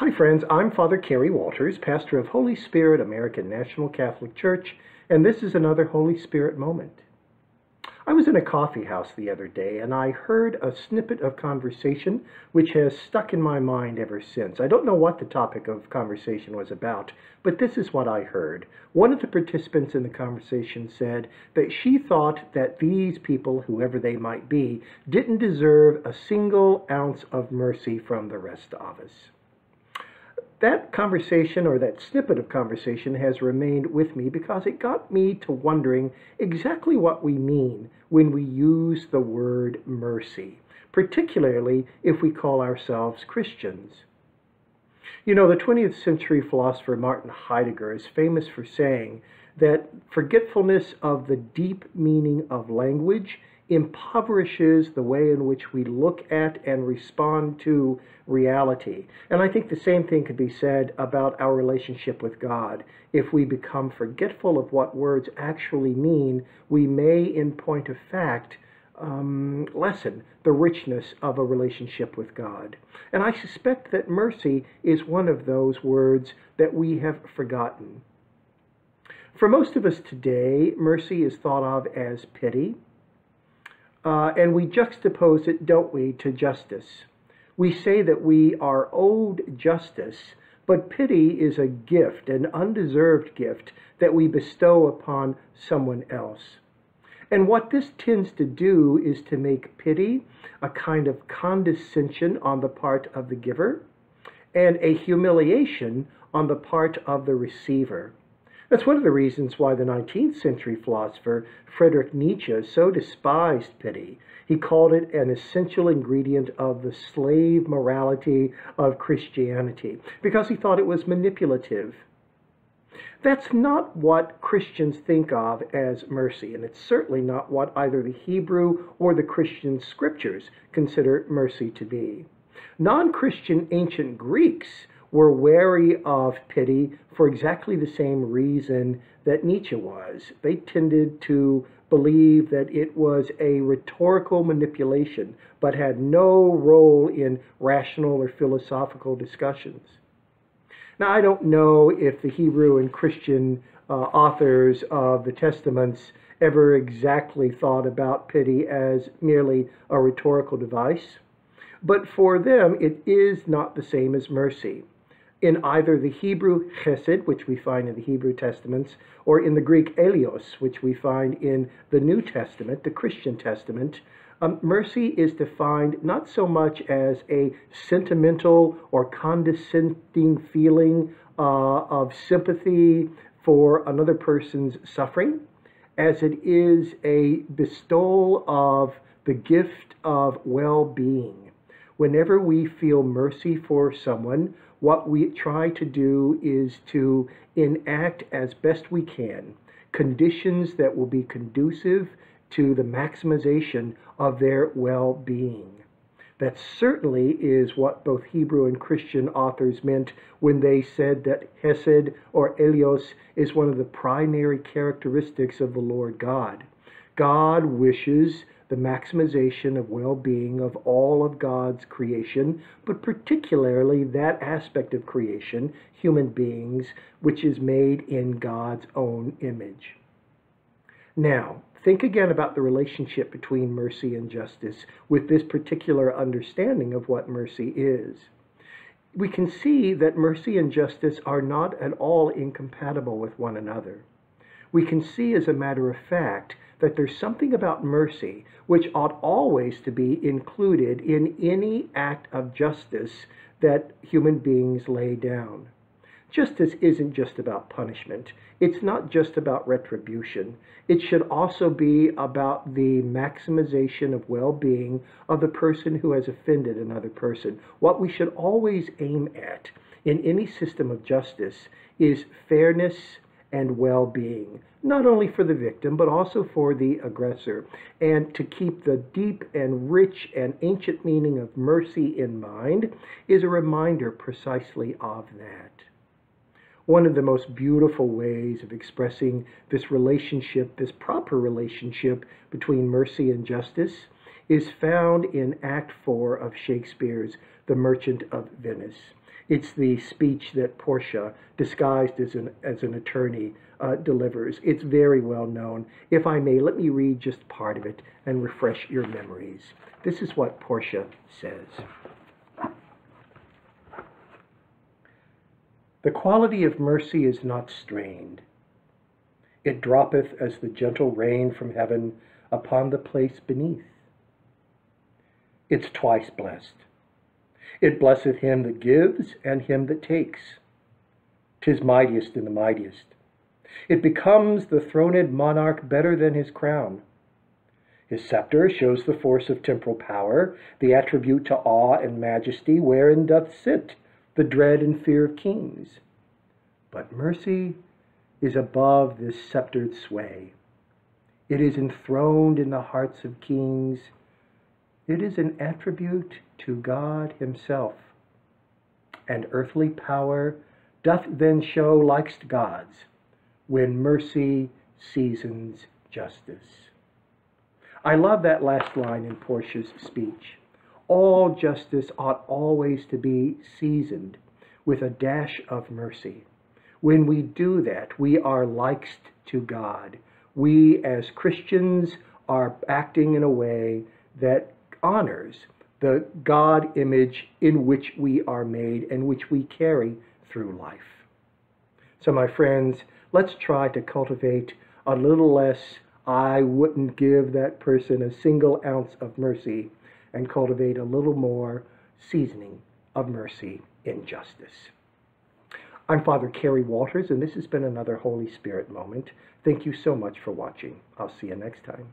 Hi friends, I'm Father Kerry Walters, pastor of Holy Spirit American National Catholic Church, and this is another Holy Spirit moment. I was in a coffee house the other day and I heard a snippet of conversation which has stuck in my mind ever since. I don't know what the topic of conversation was about, but this is what I heard. One of the participants in the conversation said that she thought that these people, whoever they might be, didn't deserve a single ounce of mercy from the rest of us. That conversation, or that snippet of conversation, has remained with me because it got me to wondering exactly what we mean when we use the word mercy, particularly if we call ourselves Christians. You know, the 20th century philosopher Martin Heidegger is famous for saying that forgetfulness of the deep meaning of language impoverishes the way in which we look at and respond to reality. And I think the same thing could be said about our relationship with God. If we become forgetful of what words actually mean, we may, in point of fact, lessen the richness of a relationship with God. And I suspect that mercy is one of those words that we have forgotten. For most of us today, mercy is thought of as pity. And we juxtapose it, don't we, to justice. We say that we are owed justice, but pity is a gift, an undeserved gift, that we bestow upon someone else. And what this tends to do is to make pity a kind of condescension on the part of the giver and a humiliation on the part of the receiver. That's one of the reasons why the 19th century philosopher Friedrich Nietzsche so despised pity. He called it an essential ingredient of the slave morality of Christianity because he thought it was manipulative. That's not what Christians think of as mercy, and it's certainly not what either the Hebrew or the Christian scriptures consider mercy to be. Non-Christian ancient Greeks were wary of pity for exactly the same reason that Nietzsche was. They tended to believe that it was a rhetorical manipulation, but had no role in rational or philosophical discussions. Now, I don't know if the Hebrew and Christian authors of the Testaments ever exactly thought about pity as merely a rhetorical device, but for them it is not the same as mercy. In either the Hebrew chesed, which we find in the Hebrew Testaments, or in the Greek eleos, which we find in the New Testament, the Christian Testament, mercy is defined not so much as a sentimental or condescending feeling of sympathy for another person's suffering, as it is a bestowal of the gift of well-being. Whenever we feel mercy for someone, what we try to do is to enact as best we can conditions that will be conducive to the maximization of their well-being. That certainly is what both Hebrew and Christian authors meant when they said that chesed or eleos is one of the primary characteristics of the Lord God. God wishes the maximization of well-being of all of God's creation, but particularly that aspect of creation, human beings, which is made in God's own image. Now, think again about the relationship between mercy and justice with this particular understanding of what mercy is. We can see that mercy and justice are not at all incompatible with one another. We can see, as a matter of fact, that there's something about mercy which ought always to be included in any act of justice that human beings lay down. Justice isn't just about punishment. It's not just about retribution. It should also be about the maximization of well-being of the person who has offended another person. What we should always aim at in any system of justice is fairness and well-being, not only for the victim, but also for the aggressor, and to keep the deep and rich and ancient meaning of mercy in mind is a reminder precisely of that. One of the most beautiful ways of expressing this relationship, this proper relationship between mercy and justice, is found in Act 4 of Shakespeare's The Merchant of Venice. It's the speech that Portia, disguised as an attorney, delivers. It's very well known. If I may, let me read just part of it and refresh your memories. This is what Portia says. The quality of mercy is not strained. It droppeth as the gentle rain from heaven upon the place beneath. It's twice blessed. It blesseth him that gives and him that takes. 'Tis mightiest in the mightiest. It becomes the throned monarch better than his crown. His scepter shows the force of temporal power, the attribute to awe and majesty, wherein doth sit the dread and fear of kings. But mercy is above this sceptred sway. It is enthroned in the hearts of kings. It is an attribute to God himself, and earthly power doth then show likes to God's, when mercy seasons justice. I love that last line in Portia's speech. All justice ought always to be seasoned with a dash of mercy. When we do that, we are likes to God. We as Christians are acting in a way that honors the God image in which we are made and which we carry through life. So my friends, let's try to cultivate a little less I wouldn't give that person a single ounce of mercy, and cultivate a little more seasoning of mercy in justice. I'm Father Kerry Walters, and this has been another Holy Spirit Moment. Thank you so much for watching. I'll see you next time.